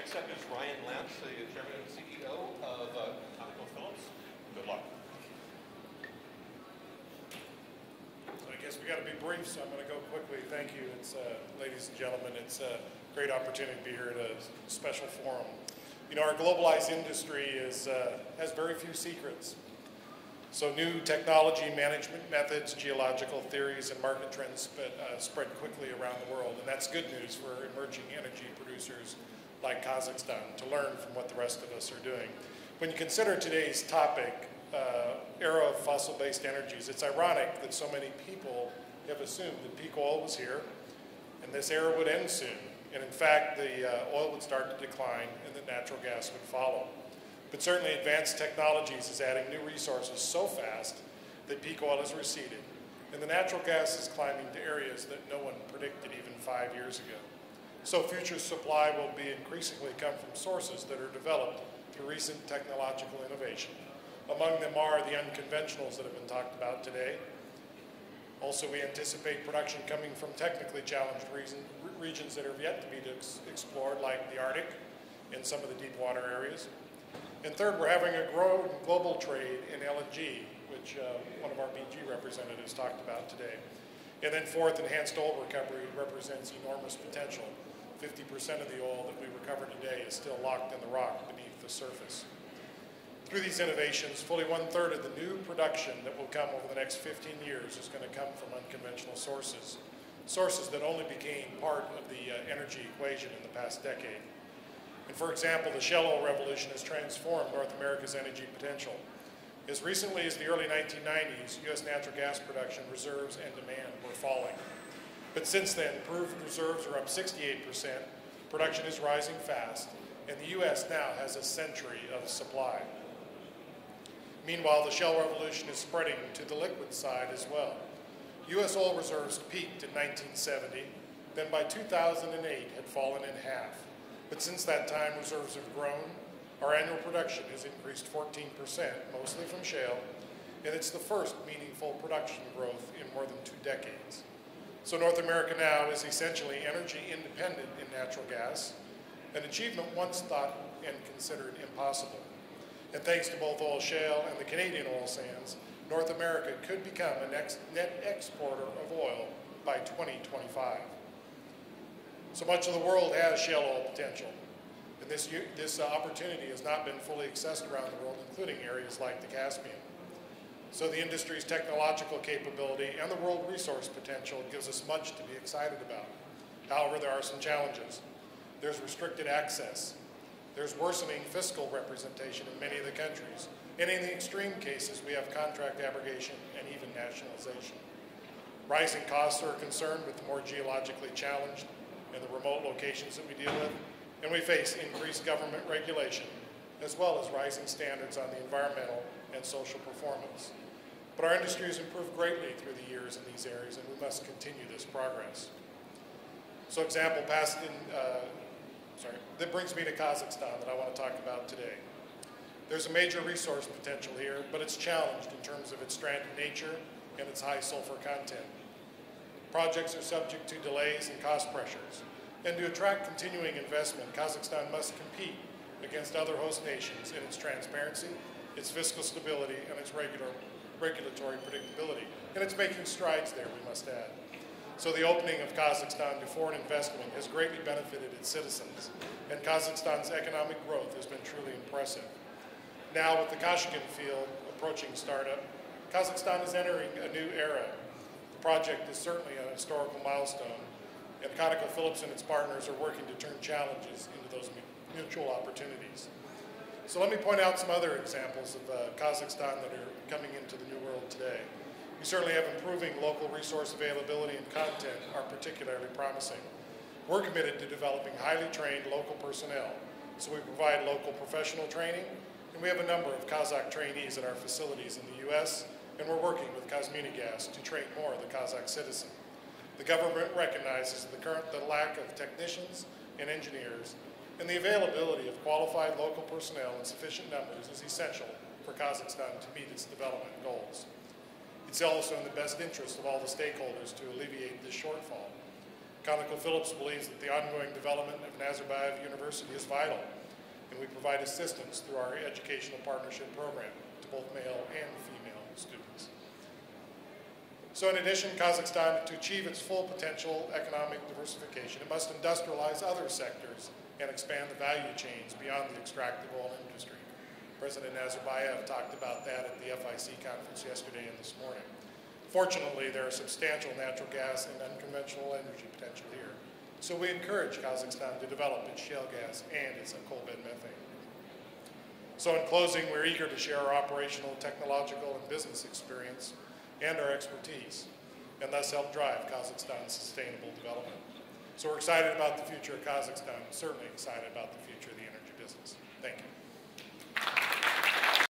Next up is Ryan Lance, the Chairman and CEO of ConocoPhillips. Good luck. So I guess we got to be brief, so I'm going to go quickly. Thank you. It's, ladies and gentlemen, it's a great opportunity to be here at a special forum. You know, our globalized industry is, has very few secrets. So new technology, management methods, geological theories, and market trends spread quickly around the world. And that's good news for emerging energy producers like Kazakhstan to learn from what the rest of us are doing. When you consider today's topic, era of fossil-based energies, it's ironic that so many people have assumed that peak oil was here and this era would end soon. And in fact, the oil would start to decline and the natural gas would follow. But certainly advanced technologies is adding new resources so fast that peak oil has receded. And the natural gas is climbing to areas that no one predicted even 5 years ago. So future supply will be increasingly come from sources that are developed through recent technological innovation. Among them are the unconventionals that have been talked about today. Also, we anticipate production coming from technically challenged regions that are yet to be explored, like the Arctic and some of the deep water areas. And third, we're having a growing global trade in LNG, which one of our BG representatives talked about today. And then fourth, enhanced oil recovery represents enormous potential. 50% of the oil that we recover today is still locked in the rock beneath the surface. Through these innovations, fully one-third of the new production that will come over the next 15 years is going to come from unconventional sources, sources that only became part of the energy equation in the past decade. And for example, the Shale Oil Revolution has transformed North America's energy potential. As recently as the early 1990s, U.S. natural gas production reserves and demand were falling. But since then, proved reserves are up 68%, production is rising fast, and the U.S. now has a century of supply. Meanwhile, the Shale Revolution is spreading to the liquid side as well. U.S. oil reserves peaked in 1970, then by 2008 had fallen in half. But since that time, reserves have grown. Our annual production has increased 14%, mostly from shale, and it's the first meaningful production growth in more than 2 decades. So North America now is essentially energy independent in natural gas, an achievement once thought and considered impossible. And thanks to both oil shale and the Canadian oil sands, North America could become a net exporter of oil by 2025. So much of the world has shale oil potential, and this opportunity has not been fully accessed around the world, including areas like the Caspian. So the industry's technological capability and the world resource potential gives us much to be excited about. However, there are some challenges. There's restricted access. There's worsening fiscal representation in many of the countries. And in the extreme cases, we have contract abrogation and even nationalization. Rising costs are a concern with the more geologically challenged and the remote locations that we deal with, and we face increased government regulation, as well as rising standards on the environmental and social performance. But our industry has improved greatly through the years in these areas, and we must continue this progress. So example passed in, that brings me to Kazakhstan that I want to talk about today. There's a major resource potential here, but it's challenged in terms of its stranded nature and its high sulfur content. Projects are subject to delays and cost pressures. And to attract continuing investment, Kazakhstan must compete against other host nations in its transparency, its fiscal stability, and its regulatory predictability. And it's making strides there, we must add. So the opening of Kazakhstan to foreign investment has greatly benefited its citizens, and Kazakhstan's economic growth has been truly impressive. Now, with the Kashagan field approaching startup, Kazakhstan is entering a new era. The project is certainly a historical milestone, and ConocoPhillips and its partners are working to turn challenges into those mutual opportunities. So let me point out some other examples of Kazakhstan that are coming into the new world today. We certainly have improving local resource availability and content are particularly promising. We're committed to developing highly trained local personnel, so we provide local professional training, and we have a number of Kazakh trainees at our facilities in the U.S., and we're working with KazMunayGas to train more of the Kazakh citizen. The government recognizes the lack of technicians and engineers, and the availability of qualified local personnel in sufficient numbers is essential for Kazakhstan to meet its development goals. It's also in the best interest of all the stakeholders to alleviate this shortfall. ConocoPhillips believes that the ongoing development of Nazarbayev University is vital, and we provide assistance through our educational partnership program to both male and female students. So in addition, Kazakhstan, to achieve its full potential economic diversification, it must industrialize other sectors and expand the value chains beyond the extractive oil industry. President Nazarbayev talked about that at the FIC conference yesterday and this morning. Fortunately, there are substantial natural gas and unconventional energy potential here, so we encourage Kazakhstan to develop its shale gas and its coal bed methane. So in closing, we're eager to share our operational, technological, and business experience and our expertise, and thus help drive Kazakhstan's sustainable development. So we're excited about the future of Kazakhstan, certainly excited about the future of